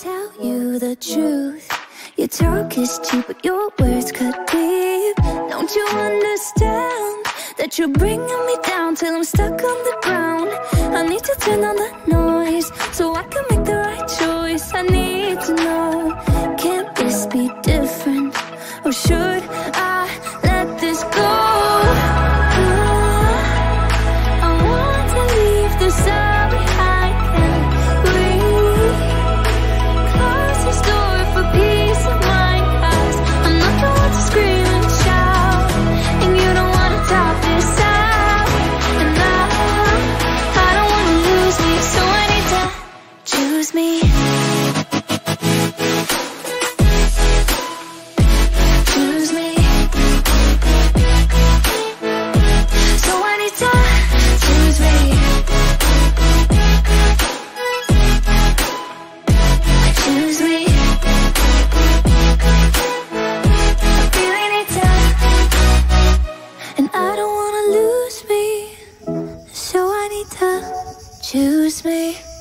tell you the truth. Your talk is cheap, but your words cut deep. Don't you understand that you're bringing me down till I'm stuck on the ground? I need to turn on the noise so I can make the right choice. I need to know, can't this be different? Or should I let this go? I want to leave this out behind. Can we close this door for peace of mind? 'Cause I'm not the one to scream and shout, and you don't want to talk this out. And I don't want to lose me, so I need to choose me. Choose me.